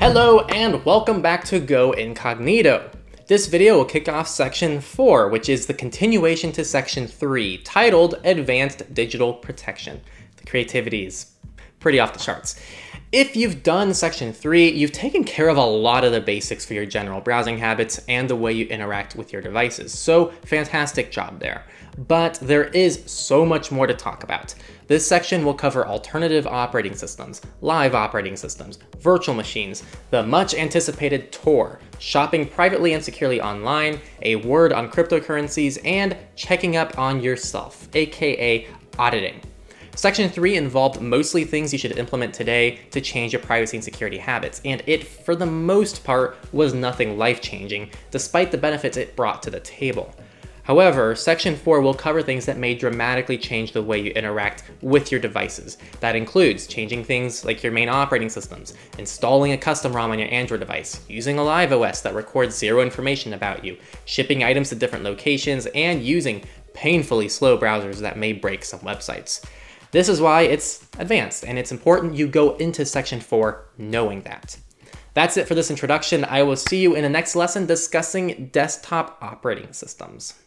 Hello and welcome back to Go Incognito. This video will kick off section 4, which is the continuation to section 3, titled Advanced Digital Protection. The creativity is pretty off the charts. If you've done section 3, you've taken care of a lot of the basics for your general browsing habits and the way you interact with your devices, so fantastic job there. But there is so much more to talk about. This section will cover alternative operating systems, live operating systems, virtual machines, the much anticipated Tor, shopping privately and securely online, a word on cryptocurrencies, and checking up on yourself, aka auditing. Section 3 involved mostly things you should implement today to change your privacy and security habits, and it, for the most part, was nothing life-changing, despite the benefits it brought to the table. However, Section 4 will cover things that may dramatically change the way you interact with your devices. That includes changing things like your main operating systems, installing a custom ROM on your Android device, using a live OS that records zero information about you, shipping items to different locations, and using painfully slow browsers that may break some websites. This is why it's advanced, and it's important you go into section 4 knowing that. That's it for this introduction. I will see you in the next lesson discussing desktop operating systems.